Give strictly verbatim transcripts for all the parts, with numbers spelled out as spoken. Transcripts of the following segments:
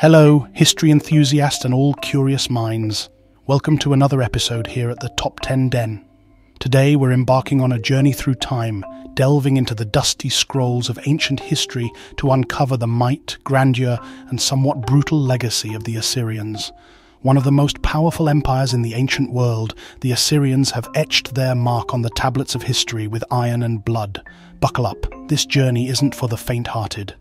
Hello, history enthusiasts and all curious minds. Welcome to another episode here at the Top ten Den. Today we're embarking on a journey through time, delving into the dusty scrolls of ancient history to uncover the might, grandeur, and somewhat brutal legacy of the Assyrians. One of the most powerful empires in the ancient world, the Assyrians have etched their mark on the tablets of history with iron and blood. Buckle up, this journey isn't for the faint-hearted.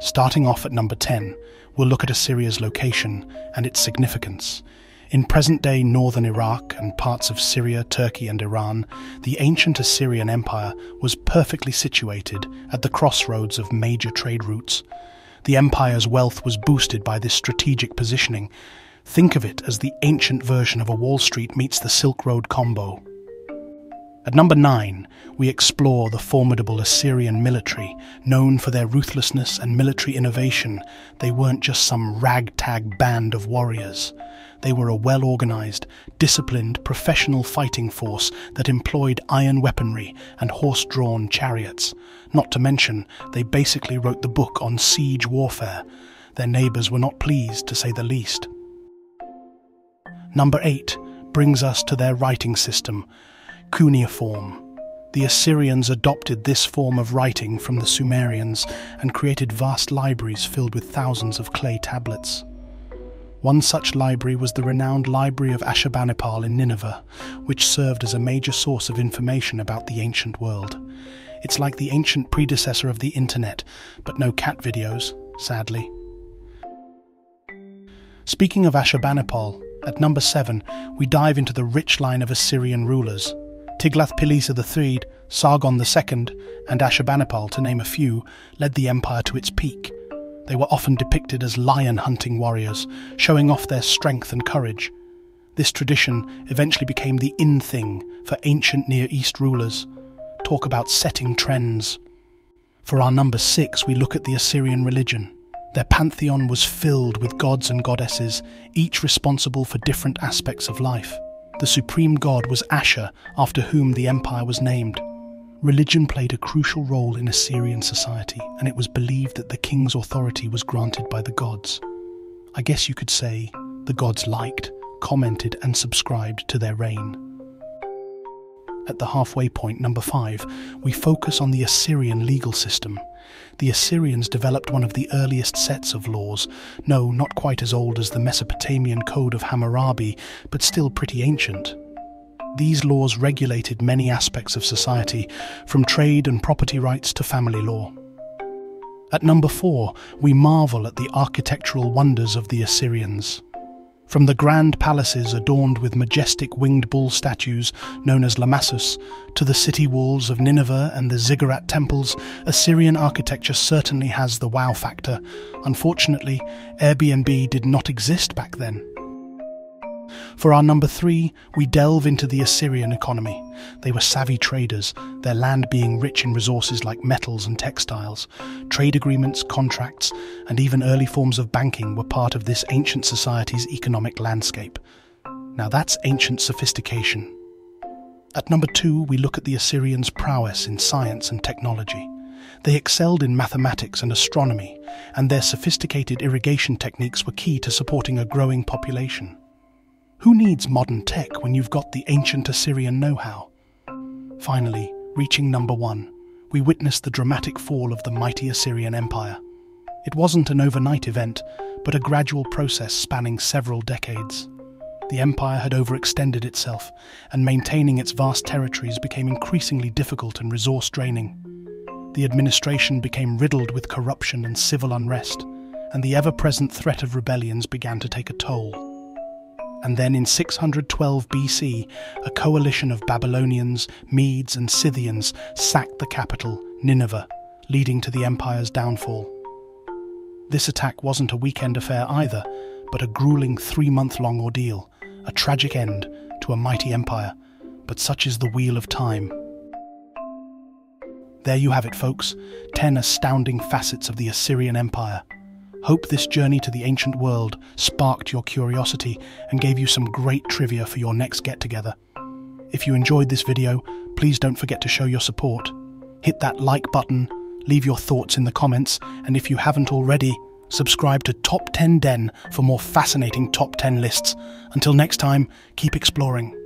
Starting off at number ten, we'll look at Assyria's location and its significance. In present-day northern Iraq and parts of Syria, Turkey and Iran, the ancient Assyrian Empire was perfectly situated at the crossroads of major trade routes. The empire's wealth was boosted by this strategic positioning. Think of it as the ancient version of a Wall Street meets the Silk Road combo. At number nine, we explore the formidable Assyrian military, known for their ruthlessness and military innovation. They weren't just some ragtag band of warriors. They were a well-organized, disciplined, professional fighting force that employed iron weaponry and horse-drawn chariots. Not to mention, they basically wrote the book on siege warfare. Their neighbors were not pleased, to say the least. Number eight brings us to their writing system, cuneiform. The Assyrians adopted this form of writing from the Sumerians and created vast libraries filled with thousands of clay tablets. One such library was the renowned Library of Ashurbanipal in Nineveh, which served as a major source of information about the ancient world. It's like the ancient predecessor of the internet, but no cat videos, sadly. Speaking of Ashurbanipal, at number seven, we dive into the rich line of Assyrian rulers. Tiglath-Pileser the third, Sargon the second, and Ashurbanipal, to name a few, led the empire to its peak. They were often depicted as lion-hunting warriors, showing off their strength and courage. This tradition eventually became the in-thing for ancient Near East rulers. Talk about setting trends. For our number six, we look at the Assyrian religion. Their pantheon was filled with gods and goddesses, each responsible for different aspects of life. The supreme god was Asher, after whom the empire was named. Religion played a crucial role in Assyrian society, and it was believed that the king's authority was granted by the gods. I guess you could say the gods liked, commented, and subscribed to their reign. At the halfway point, number five, we focus on the Assyrian legal system. The Assyrians developed one of the earliest sets of laws, no, not quite as old as the Mesopotamian Code of Hammurabi, but still pretty ancient. These laws regulated many aspects of society, from trade and property rights to family law. At number four, we marvel at the architectural wonders of the Assyrians. From the grand palaces adorned with majestic winged bull statues known as Lamassus, to the city walls of Nineveh and the Ziggurat temples, Assyrian architecture certainly has the wow factor. Unfortunately, Airbnb did not exist back then. For our number three, we delve into the Assyrian economy. They were savvy traders, their land being rich in resources like metals and textiles. Trade agreements, contracts, and even early forms of banking were part of this ancient society's economic landscape. Now that's ancient sophistication. At number two, we look at the Assyrians' prowess in science and technology. They excelled in mathematics and astronomy, and their sophisticated irrigation techniques were key to supporting a growing population. Who needs modern tech when you've got the ancient Assyrian know-how? Finally, reaching number one, we witness the dramatic fall of the mighty Assyrian Empire. It wasn't an overnight event, but a gradual process spanning several decades. The empire had overextended itself, and maintaining its vast territories became increasingly difficult and resource-draining. The administration became riddled with corruption and civil unrest, and the ever-present threat of rebellions began to take a toll. And then in six hundred twelve B C, a coalition of Babylonians, Medes and Scythians sacked the capital, Nineveh, leading to the empire's downfall. This attack wasn't a weekend affair either, but a grueling three-month-long ordeal, a tragic end to a mighty empire, but such is the wheel of time. There you have it, folks, ten astounding facets of the Assyrian Empire. Hope this journey to the ancient world sparked your curiosity and gave you some great trivia for your next get-together. If you enjoyed this video, please don't forget to show your support. Hit that like button, leave your thoughts in the comments, and if you haven't already, Subscribe to Top ten Den for more fascinating Top ten lists. Until next time, keep exploring.